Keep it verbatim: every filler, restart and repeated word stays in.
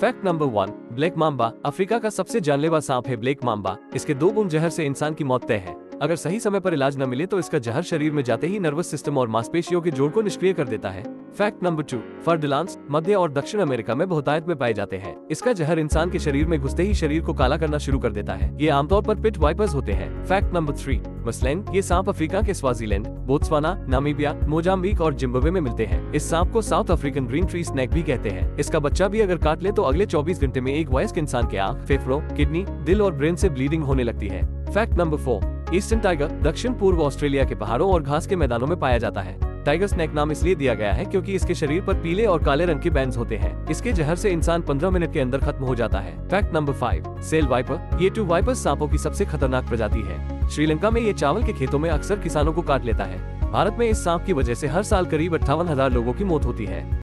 Fact number one, black mamba Africa का सबसे जानलेवा सांप है। ब्लैक मांबा, इसके दो बूंद जहर से इंसान की मौत तय है। अगर सही समय पर इलाज न मिले तो इसका जहर शरीर में जाते ही नर्वस सिस्टम और मांसपेशियों के जोड़ को निष्क्रिय कर देता है। फैक्ट नंबर टू, फर-डे-लांस मध्य और दक्षिण अमेरिका में बहुतायत में पाए जाते हैं। इसका जहर इंसान के शरीर में घुसते ही शरीर को काला करना शुरू कर देता है। ये आमतौर पर पिट वाइपर्स होते हैं। फैक्ट नंबर थ्री, मसलैंड ये सांप अफ्रीका के स्वाजीलैंड, बोत्सवाना, नामीबिया, मोजाम्बिक और जिम्बाब्वे में मिलते हैं। इस सांप को south African green tree snake भी कहते हैं। इसका बच्चा भी अगर काट ले तो अगले चौबीस घंटे में एक वयस्क इंसान के आँख, फेफड़ों, किडनी, दिल और ब्रेन से ब्लीडिंग होने लगती है। Fact number four, eastern tiger दक्षिण पूर्व ऑस्ट्रेलिया के पहाड़ों और घास के मैदानों में पाया जाता है। टाइगर स्नैक नाम इसलिए दिया गया है क्योंकि इसके शरीर पर पीले और काले रंग के बैंड्स होते हैं। इसके जहर से इंसान पंद्रह मिनट के अंदर खत्म हो जाता है। फैक्ट नंबर फाइव, सेल वाइपर ये टू वाइपर सांपों की सबसे खतरनाक प्रजाति है। श्रीलंका में ये चावल के खेतों में अक्सर किसानों को काट लेता है। भारत में इस सांप की वजह से हर साल करीब अट्ठावन हजार लोगों की मौत होती है।